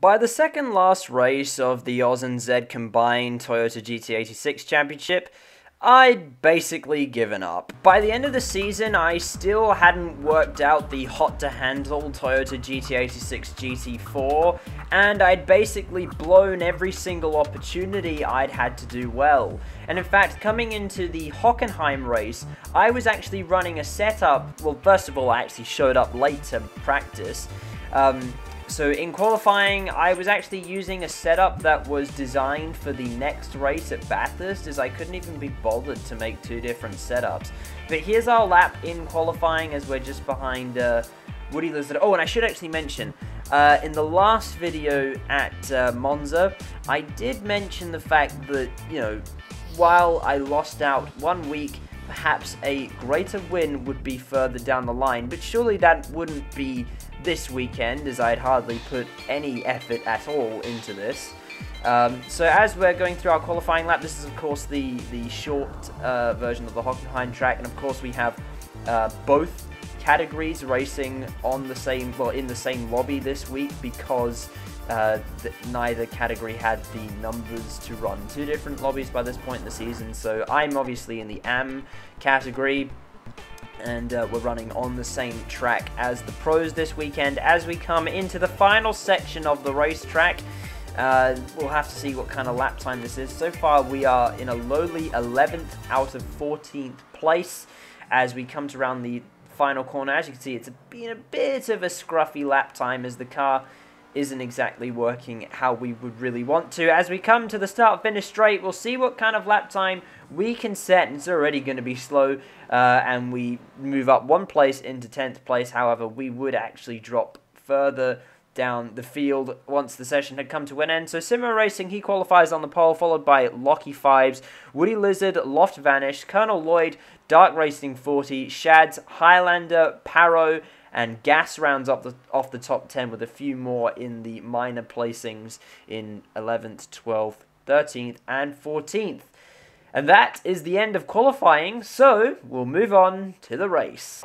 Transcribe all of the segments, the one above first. By the second last race of the Oz and Z combined Toyota GT86 Championship, I'd basically given up. By the end of the season, I still hadn't worked out the hot-to-handle Toyota GT86 GT4, and I'd basically blown every single opportunity I'd had to do well. And in fact, coming into the Hockenheim race, I was actually running a setup. Well, first of all, I actually showed up late to practice. So in qualifying, I was actually using a setup that was designed for the next race at Bathurst, as I couldn't even be bothered to make two different setups. But here's our lap in qualifying, as we're just behind Woody Lizard. Oh, and I should actually mention, in the last video at Monza, I did mention the fact that, you know, while I lost out 1 week, perhaps a greater win would be further down the line, but surely that wouldn't be this weekend, as I had hardly put any effort at all into this. So as we're going through our qualifying lap, this is of course the short version of the Hockenheim track, and of course we have both categories racing on the same, well, in the same lobby this week, because neither category had the numbers to run two different lobbies by this point in the season. So I'm obviously in the AM category, and we're running on the same track as the pros this weekend. As we come into the final section of the racetrack, we'll have to see what kind of lap time this is. So far we are in a lowly 11th out of 14th place as we come to round the final corner. As you can see, it's been a bit of a scruffy lap time, as the car isn't exactly working how we would really want to. As we come to the start-finish straight, we'll see what kind of lap time we can set. It's already going to be slow, and we move up one place into 10th place. However, we would actually drop further down the field once the session had come to an end. So Simmer Racing, he qualifies on the pole, followed by Lockie Fives, Woody Lizard, Loft Vanish, Colonel Lloyd, Dark Racing 40, Shads, Highlander, Paro, and Gas rounds up off the top 10 with a few more in the minor placings in 11th, 12th, 13th, and 14th. And that is the end of qualifying, so we'll move on to the race.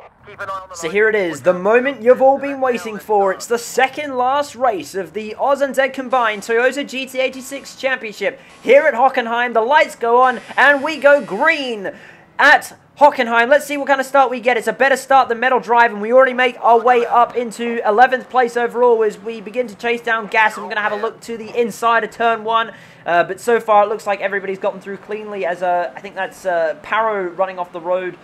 So here it is, the moment you've all been waiting for. It's the second last race of the Oz and Z combined Toyota GT86 Championship. Here at Hockenheim, the lights go on, and we go green at Hockenheim. Let's see what kind of start we get. It's a better start than Metal Drive, and we already make our way up into 11th place overall as we begin to chase down Gas, and we're going to have a look to the inside of Turn 1, but so far it looks like everybody's gotten through cleanly, as I think that's Paro running off the road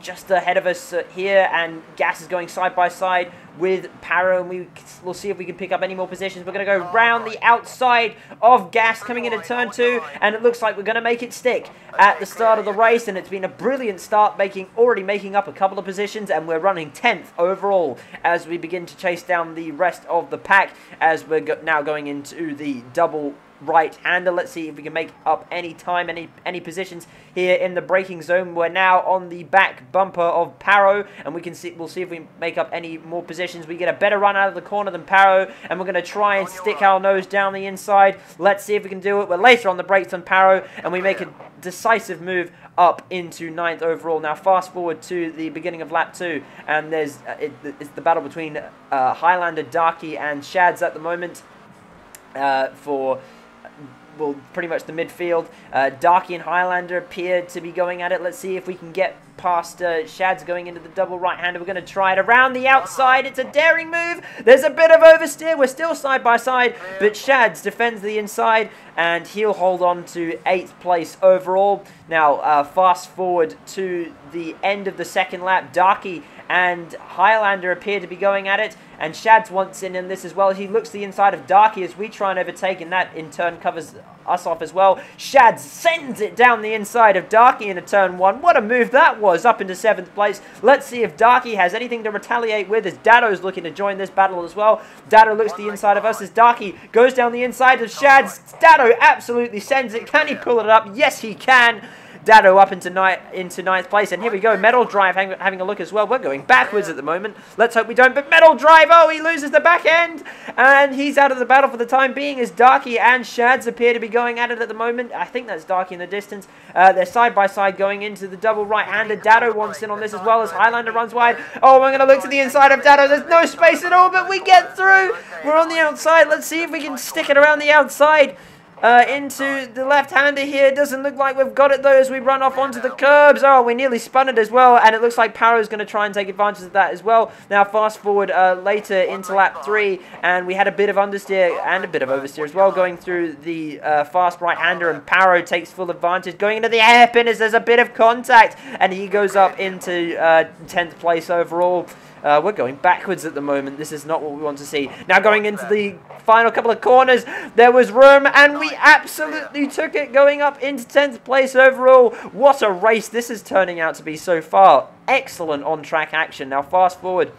just ahead of us here, and Gas is going side by side with Paro, and we'll see if we can pick up any more positions. We're going to go round the outside of Gas coming into Turn 2, and it looks like we're going to make it stick at the start of the race, and it's been a brilliant start, already making up a couple of positions, and we're running 10th overall as we begin to chase down the rest of the pack, as we're now going into the double right-hander. Let's see if we can make up any time, any positions here in the braking zone. We're now on the back bumper of Paro, and we'll see if we make up any more positions. We get a better run out of the corner than Paro, and we're going to try and stick our nose down the inside. Let's see if we can do it. We're later on the brakes than Paro, and we make a decisive move up into 9th overall. Now fast forward to the beginning of lap 2, and it's the battle between Highlander, Darky, and Shads at the moment for, well, pretty much the midfield. Darky and Highlander appear to be going at it. Let's see if we can get past Shads going into the double right-hander. We're going to try it around the outside. It's a daring move. There's a bit of oversteer. We're still side by side, but Shads defends the inside, and he'll hold on to 8th place overall. Now, fast forward to the end of the second lap. Darky and Highlander appear to be going at it, and Shads wants in this as well. He looks to the inside of Darky as we try and overtake, and that in turn covers us off as well. Shads sends it down the inside of Darky into Turn 1. What a move that was, up into 7th place. Let's see if Darky has anything to retaliate with, as Dado's looking to join this battle as well. Dado looks to the inside of us as Darky goes down the inside of Shads. Dado absolutely sends it. Can he pull it up? Yes, he can. Dado up into ninth place. And here we go, Metal Drive having a look as well. We're going backwards at the moment. Let's hope we don't. But Metal Drive, oh, he loses the back end. And he's out of the battle for the time being as Darky and Shads appear to be going at it at the moment. I think that's Darky in the distance. They're side by side going into the double right-hander. Dado wants in on this as well as Highlander runs wide. Oh, we're going to look to the inside of Dado. There's no space at all, but we get through. We're on the outside. Let's see if we can stick it around the outside. Into the left-hander here. Doesn't look like we've got it, though, as we run off onto the curbs. Oh, we nearly spun it as well, and it looks like Paro's going to try and take advantage of that as well. Now, fast forward later into lap 3, and we had a bit of understeer and a bit of oversteer as well going through the fast right-hander, and Paro takes full advantage. Going into the hairpin as there's a bit of contact, and he goes up into 10th place overall. We're going backwards at the moment. This is not what we want to see. Now going into the final couple of corners, there was room, and we absolutely took it, going up into 10th place overall. What a race this is turning out to be so far. Excellent on-track action. Now fast forward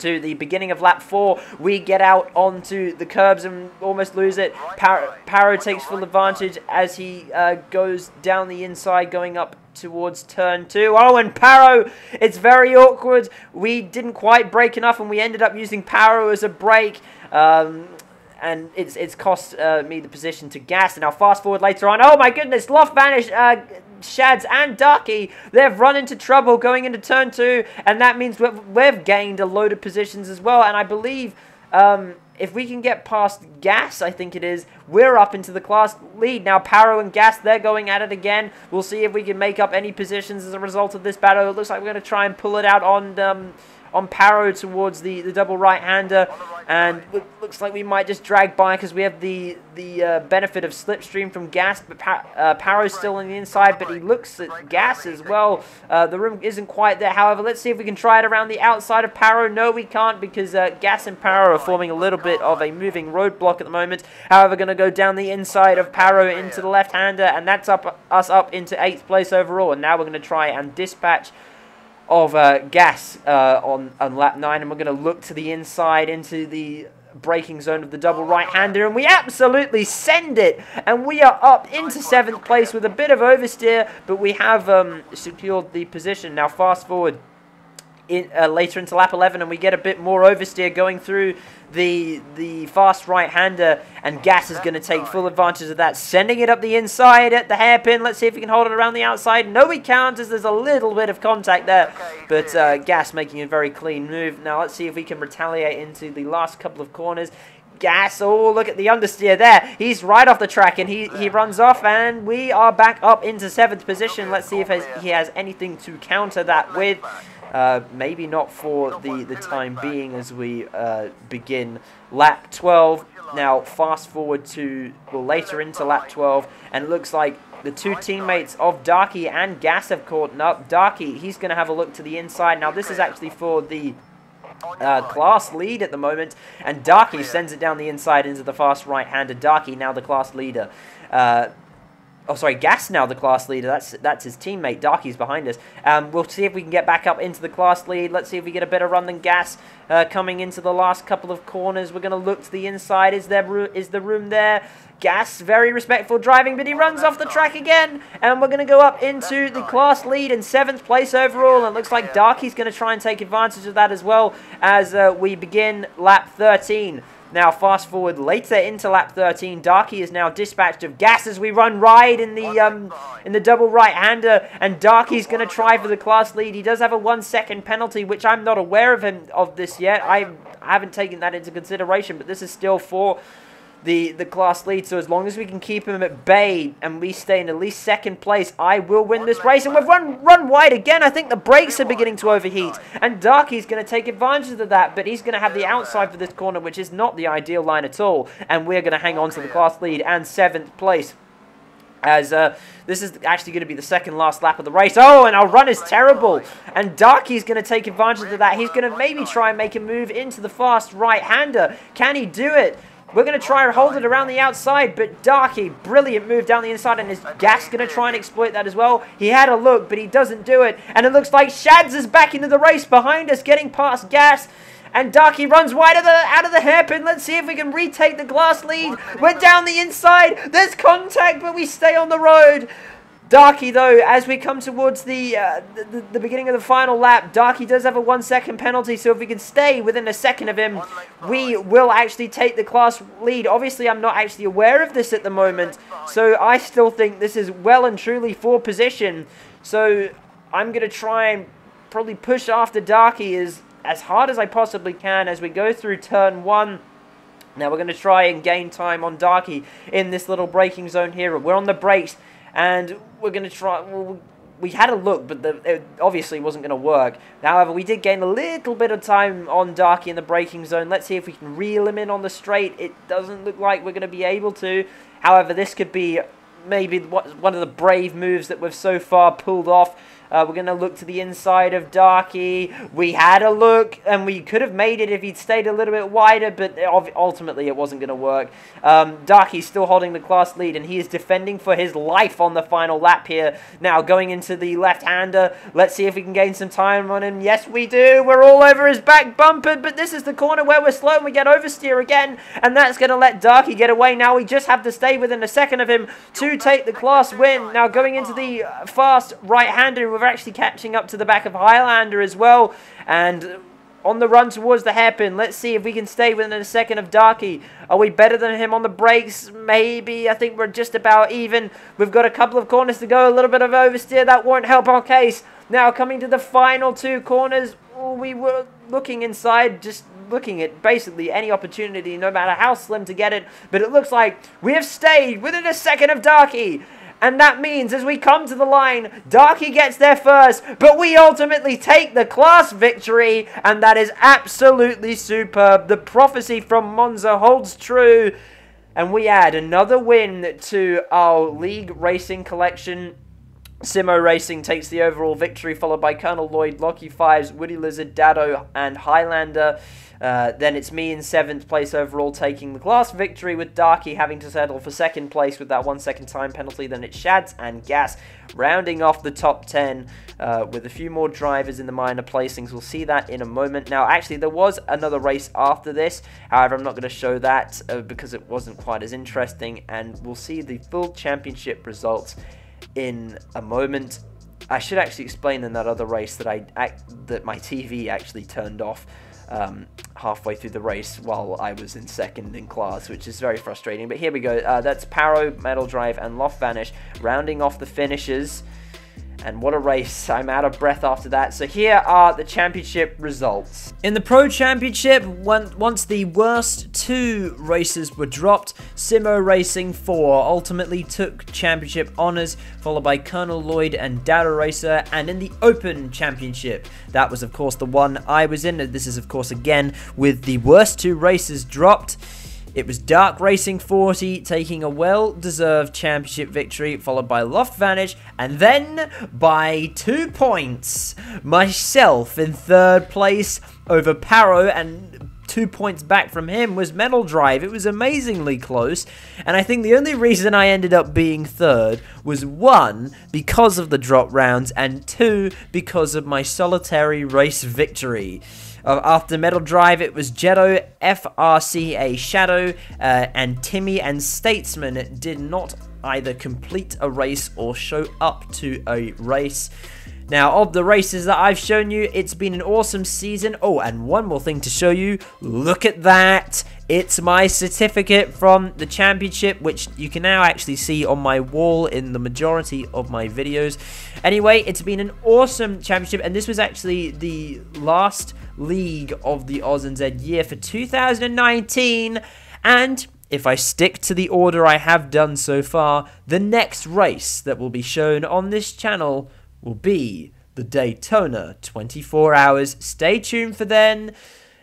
to the beginning of lap 4, we get out onto the curbs and almost lose it. Paro takes full advantage as he goes down the inside, going up towards turn 2. Oh, and Paro, it's very awkward. We didn't quite brake enough, and we ended up using Paro as a brake. And it's cost me the position to Gas. And now fast forward later on. Oh my goodness, Loft Vanish, Shads and Darky, they've run into trouble going into turn 2. And that means we've gained a load of positions as well. And I believe if we can get past Gas, I think it is, we're up into the class lead. Now Paro and Gas, they're going at it again. We'll see if we can make up any positions as a result of this battle. It looks like we're going to try and pull it out on Paro towards the double right-hander, and it looks like we might just drag by because we have the benefit of slipstream from Gas, but Paro's still on the inside, but he looks at Gas as well. The room isn't quite there, however. Let's see if we can try it around the outside of Paro. No, we can't, because Gas and Paro are forming a little bit of a moving roadblock at the moment. However, going to go down the inside of Paro into the left-hander, and that's us up into 8th place overall, and now we're going to try and dispatch of Gas on lap 9, and we're going to look to the inside into the braking zone of the double right-hander, and we absolutely send it, and we are up into 7th place with a bit of oversteer, but we have secured the position. Now fast forward later into lap 11, and we get a bit more oversteer going through the fast right-hander, and Gas is going to take full advantage of that, sending it up the inside at the hairpin. Let's see if we can hold it around the outside. No, we can't, as there's a little bit of contact there, but Gas making a very clean move. Now let's see if we can retaliate into the last couple of corners. Gas, oh, look at the understeer there. He's right off the track, and he runs off, and we are back up into 7th position. Let's see if he has anything to counter that with. Maybe not for the time being as we begin lap 12. Now fast forward to, well, later into lap 12, and it looks like the two teammates of Darky and Gas have caught up. Darky, he's going to have a look to the inside. Now this is actually for the class lead at the moment, and Darky sends it down the inside into the fast right-hander. Darky now the class leader. Oh, sorry, Gas now the class leader. That's his teammate. Darky's behind us. We'll see if we can get back up into the class lead. Let's see if we get a better run than Gas coming into the last couple of corners. We're going to look to the inside. Is the room there? Gas, very respectful driving, but he runs off the track again. And we're going to go up into the class lead in 7th place overall. And it looks like Darky's going to try and take advantage of that as well as we begin lap 13. Now, fast forward later into lap 13, Darky is now dispatched of Gas as we run wide in the double right-hander, and Darky's going to try for the class lead. He does have a 1-second penalty, which I'm not aware of this yet. I haven't taken that into consideration, but this is still for the class lead, so as long as we can keep him at bay and we stay in at least 2nd place, I will win this race. And we've run wide again. I think the brakes are beginning to overheat, and Darky's going to take advantage of that, but he's going to have the outside for this corner, which is not the ideal line at all, and we're going to hang on to the class lead and 7th place. As this is actually going to be the second last lap of the race. Oh, and our run is terrible. And Darky's going to take advantage of that. He's going to maybe try and make a move into the fast right-hander. Can he do it? We're going to try and hold it around the outside, but Darky, brilliant move down the inside, and is Gas going to try and exploit that as well? He had a look, but he doesn't do it, and it looks like Shads is back into the race behind us, getting past Gas, and Darky runs wide out of the hairpin. Let's see if we can retake the glass lead. We're down the inside. There's contact, but we stay on the road. Darky, though, as we come towards the beginning of the final lap, Darky does have a 1 second penalty, so if we can stay within a second of him, we will actually take the class lead. Obviously, I'm not actually aware of this at the moment, so I still think this is well and truly for position. So I'm going to try and probably push after Darky as hard as I possibly can as we go through turn one. Now we're going to try and gain time on Darky in this little braking zone here. We're on the brakes, and we're going to try... Well, we had a look, but it obviously wasn't going to work. However, we did gain a little bit of time on Darky in the braking zone. Let's see if we can reel him in on the straight. It doesn't look like we're going to be able to. However, this could be maybe one of the brave moves that we've so far pulled off. We're going to look to the inside of Darky. We had a look, and we could have made it if he'd stayed a little bit wider, but ultimately it wasn't going to work. Darky's still holding the class lead, and he is defending for his life on the final lap here. Now, going into the left-hander, let's see if we can gain some time on him. Yes, we do. We're all over his back bumper, but this is the corner where we're slow, and we get oversteer again, and that's going to let Darky get away. Now, we just have to stay within a second of him to take the class win. Now, going into the fast right-hander, we've actually catching up to the back of Highlander as well, and on the run towards the hairpin. Let's see if we can stay within a second of Darky. Are we better than him on the brakes? Maybe. I think we're just about even. We've got a couple of corners to go, a little bit of oversteer, that won't help our case. Now coming to the final two corners, we were looking inside, just looking at basically any opportunity, no matter how slim, to get it, but it looks like we have stayed within a second of Darky. And that means, as we come to the line, Darky gets there first, but we ultimately take the class victory, and that is absolutely superb. The prophecy from Monza holds true, and we add another win to our league racing collection. Simmer Racing takes the overall victory, followed by Colonel Lloyd, Lockie Fives, Woody Lizard, Dado, and Highlander. Then it's me in 7th place overall, taking the class victory, with Darky having to settle for 2nd place with that 1 second time penalty. Then it's Shads and Gas rounding off the top 10 with a few more drivers in the minor placings. We'll see that in a moment. Now, actually, there was another race after this. However, I'm not going to show that because it wasn't quite as interesting. And we'll see the full championship results in a moment. I should actually explain in that other race that my TV actually turned off halfway through the race while I was in second in class, which is very frustrating. But here we go. That's Paro, Metal Drive, and Loft Vanish rounding off the finishes. And what a race. I'm out of breath after that. So here are the championship results. In the Pro Championship, once the worst two races were dropped, Simmer Racing 4 ultimately took championship honours, followed by Colonel Lloyd and Data Racer. And in the Open Championship, that was, of course, the one I was in. This is, of course, again, with the worst two races dropped. It was Dark Racing 40 taking a well-deserved championship victory, followed by Loft Vanish, and then by 2 points, myself in 3rd place over Paro, and 2 points back from him was Metal Drive. It was amazingly close, and I think the only reason I ended up being 3rd was 1, because of the drop rounds, and 2, because of my solitary race victory. After Metal Drive, it was Jetto, FRCA, Shadow, and Timmy, and Statesman did not either complete a race or show up to a race. Now, of the races that I've shown you, it's been an awesome season. Oh, and one more thing to show you. Look at that. It's my certificate from the championship, which you can now actually see on my wall in the majority of my videos. Anyway, it's been an awesome championship, and this was actually the last league of the Oz and Z year for 2019, and if I stick to the order I have done so far, the next race that will be shown on this channel will be the Daytona 24 hours. Stay tuned for then.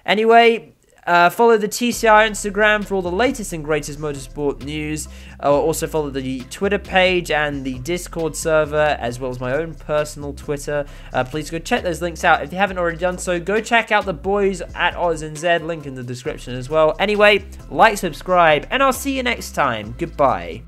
Anyway, follow the TCR Instagram for all the latest and greatest motorsport news. Also follow the Twitter page and the Discord server, as well as my own personal Twitter. Please go check those links out. If you haven't already done so, go check out the boys at Oz and Z, link in the description as well. Anyway, like, subscribe, and I'll see you next time. Goodbye.